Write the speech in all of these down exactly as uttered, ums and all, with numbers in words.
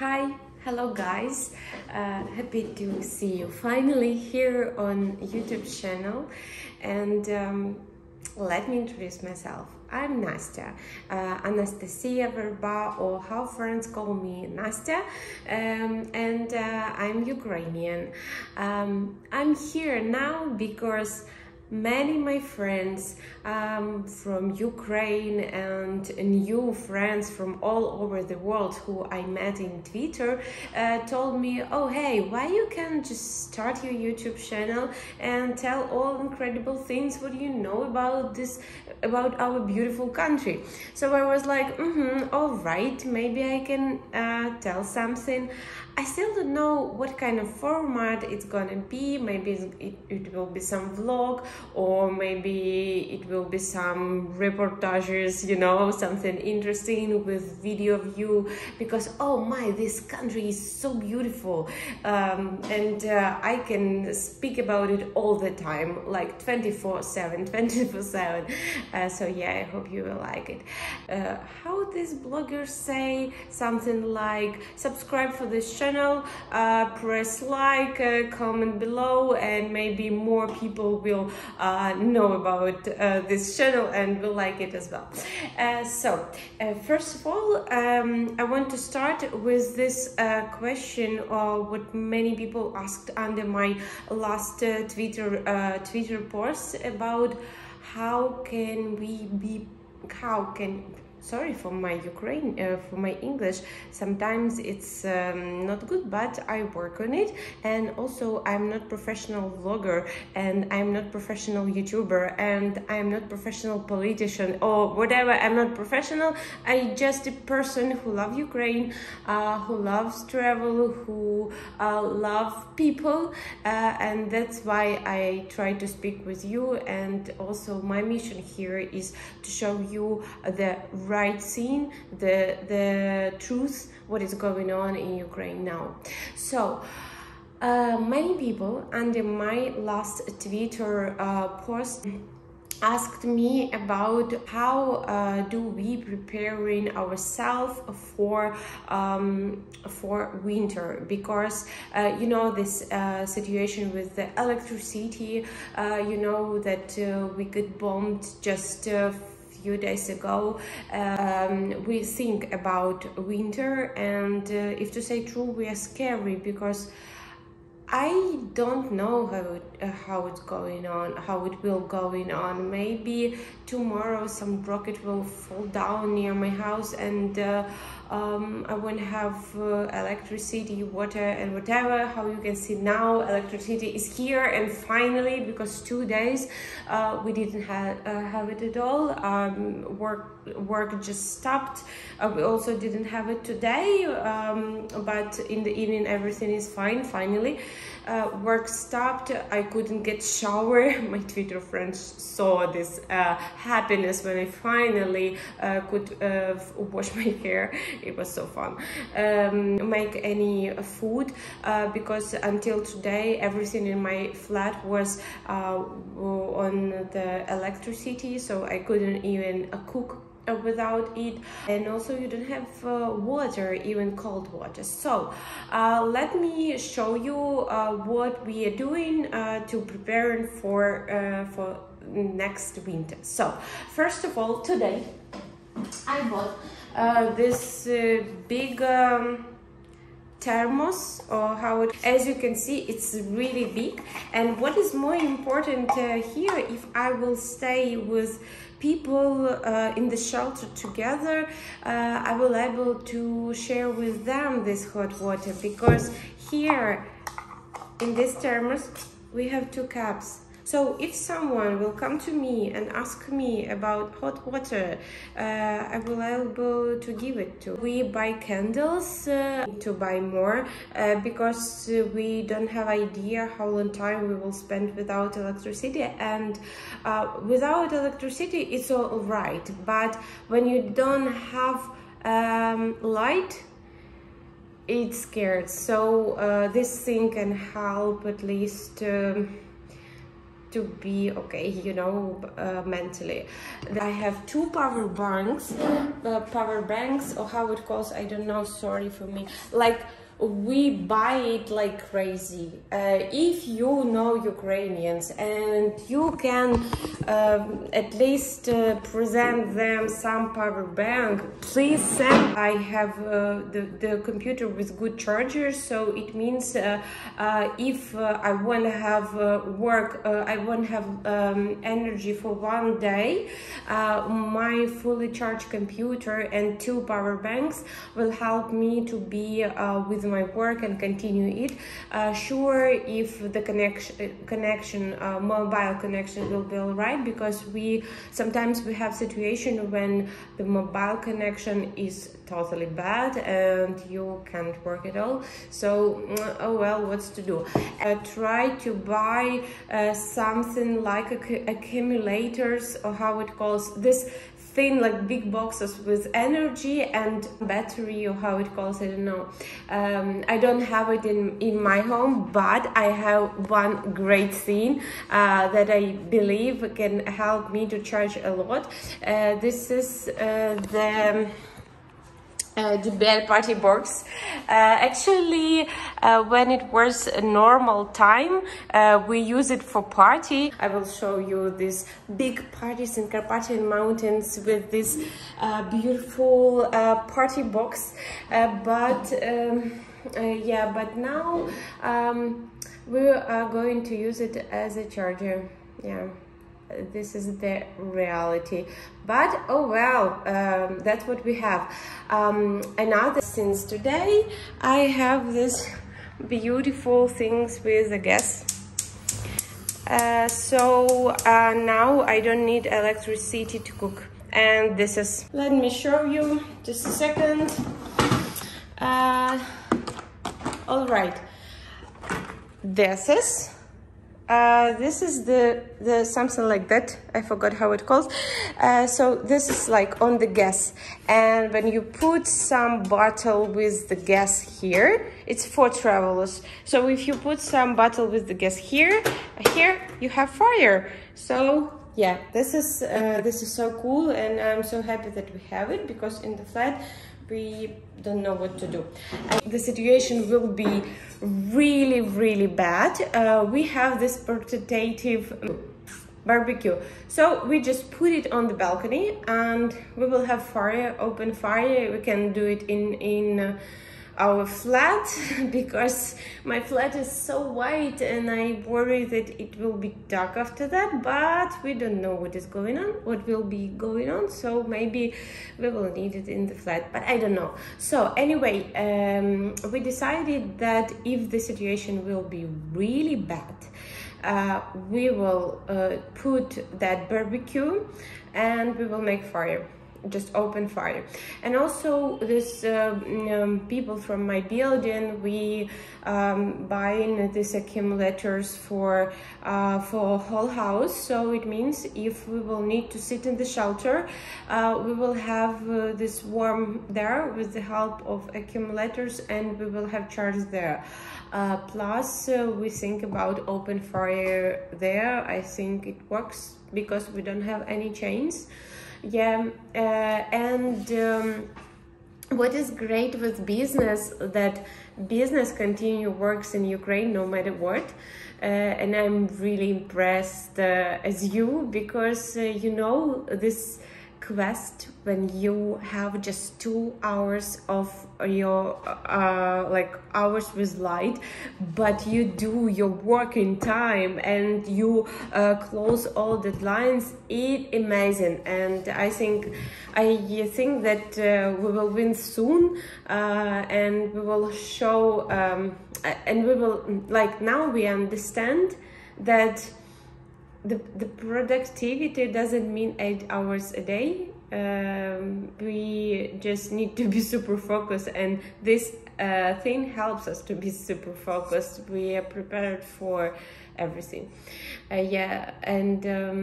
Hi, hello guys, uh, happy to see you finally here on YouTube channel, and um, let me introduce myself. I'm Nastya, uh, Anastasia Verba, or how friends call me Nastya, um, and uh, I'm Ukrainian. Um, I'm here now because many my friends um, from Ukraine and new friends from all over the world who I met in Twitter uh, told me, oh hey, why you can't just start your YouTube channel and tell all incredible things what you know about this, about our beautiful country. So I was like, mm-hmm, all right, maybe I can uh, tell something. I still don't know what kind of format it's gonna be. Maybe it, it will be some vlog, or maybe it will be some reportages, you know, something interesting with video view, because oh my, this country is so beautiful, um, and uh, I can speak about it all the time, like twenty-four seven, twenty-four seven. Uh, so yeah, I hope you will like it. Uh, how these bloggers say something like, subscribe for this channel, Channel, uh, press like, uh, comment below, and maybe more people will uh, know about uh, this channel and will like it as well. Uh, so uh, first of all, um, I want to start with this uh, question, or what many people asked under my last uh, Twitter uh, Twitter post, about how can we be, how can sorry for my Ukraine, uh, for my English, sometimes it's um, not good, but I work on it. And also I'm not professional vlogger, and I'm not professional YouTuber, and I'm not professional politician or whatever. I'm not professional, I'm just a person who loves Ukraine, uh, who loves travel, who uh, loves people, uh, and that's why I try to speak with you. And also my mission here is to show you the right scene, the the truth, what is going on in Ukraine now. So uh, many people under my last Twitter uh, post asked me about how uh, do we preparing ourselves for um, for winter, because uh, you know this uh, situation with the electricity, uh, you know that uh, we got bombed just uh, few days ago. Um, we think about winter, and uh, if to say true, we are scary, because I don't know how it, uh, how it's going on, how it will going on. Maybe tomorrow some rocket will fall down near my house, and uh, um, I won't have uh, electricity, water, and whatever. How you can see now, electricity is here, and finally, because two days uh, we didn't have uh, have it at all. Um, work work just stopped. Uh, we also didn't have it today, um, but in the evening everything is fine. Finally. Uh, work stopped, I couldn't get shower. My Twitter friends saw this uh, happiness when I finally uh, could uh, wash my hair. It was so fun. Um, make any food, uh, because until today everything in my flat was uh, on the electricity, so I couldn't even uh, cook without it. And also you don't have uh, water, even cold water. So uh, let me show you uh, what we are doing uh, to prepare for uh, for next winter. So first of all, today I bought uh, this uh, big um, thermos, or how it, as you can see, it's really big. And what is more important uh, here, if I will stay with people uh, in the shelter together, uh, I will able to share with them this hot water, because here in this thermos we have two cups. So if someone will come to me and ask me about hot water, uh, I will be able to give it to. We buy candles uh, to buy more, uh, because we don't have idea how long time we will spend without electricity. And uh, without electricity, it's all right. But when you don't have um, light, it's scared. So uh, this thing can help at least. Um, to be okay, you know, uh, mentally. I have two power banks, uh, power banks, or how it calls, I don't know, sorry for me. Like, we buy it like crazy. Uh, if you know Ukrainians and you can um, at least uh, present them some power bank, please send. I have uh, the, the computer with good chargers, so it means uh, uh, if uh, I want to have uh, work, uh, I want to have um, energy for one day, uh, my fully charged computer and two power banks will help me to be uh, with my work and continue it. Uh, sure, if the connection connection uh, mobile connection will be all right, because we sometimes we have situation when the mobile connection is totally bad and you can't work at all. So oh well, what's to do. Uh, try to buy uh, something like accumulators, or how it calls this thing, like big boxes with energy and battery, or how it calls, I don't know. Um, I don't have it in, in my home, but I have one great thing uh, that I believe can help me to charge a lot. Uh, this is uh, the... Uh, the bed party box. Uh, actually, uh, when it was a normal time, uh, we use it for party. I will show you these big parties in Carpathian mountains with this uh, beautiful uh, party box. Uh, but um, uh, yeah, but now um, we are going to use it as a charger. Yeah. This is the reality, but oh well, um, that's what we have. Um, another, since today I have these beautiful things with the gas, uh, so uh, now I don't need electricity to cook. And this is, let me show you just a second. Uh, all right, this is Uh, this is the, the something like that, I forgot how it calls. Uh, so this is like on the gas, and when you put some bottle with the gas here, it's for travelers. So if you put some bottle with the gas here, here you have fire. So yeah, this is uh, this is so cool, and I'm so happy that we have it, because in the flat we don't know what to do. And the situation will be really, really bad. Uh, we have this portative barbecue, so we just put it on the balcony and we will have fire, open fire. We can do it in in uh, our flat, because my flat is so white and I worry that it will be dark after that, but we don't know what is going on, what will be going on, so maybe we will need it in the flat, but I don't know. So anyway, um, we decided that if the situation will be really bad, uh, we will uh, put that barbecue and we will make fire. Just open fire. And also this uh, um, people from my building, we um, buying these accumulators for uh, for whole house, so it means if we will need to sit in the shelter, uh, we will have uh, this warm there with the help of accumulators, and we will have charge there. Uh, plus uh, we think about open fire there. I think it works because we don't have any chains. Yeah, uh, and um, what is great with business, that business continue works in Ukraine no matter what. Uh, and I'm really impressed uh, as you, because uh, you know this quest, when you have just two hours of your uh, like hours with light, but you do your work in time and you uh, close all deadlines, it's amazing. And I think I think that uh, we will win soon, uh, and we will show um, and we will, like, now we understand that The, the productivity doesn't mean eight hours a day. Um, we just need to be super focused, and this uh, thing helps us to be super focused. We are prepared for everything. Uh, yeah, and um,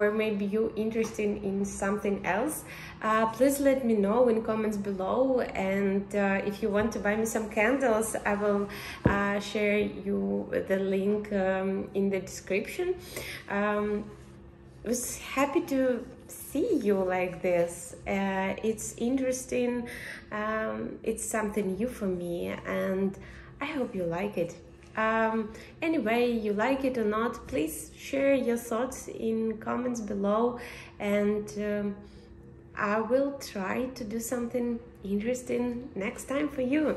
or maybe you interested in something else, uh, please let me know in comments below. And uh, if you want to buy me some candles, I will uh, share you the link um, in the description. Um, I was happy to see you like this. Uh, it's interesting. Um, it's something new for me, and I hope you like it. Um, anyway, you like it or not, please share your thoughts in comments below, and um, I will try to do something interesting next time for you.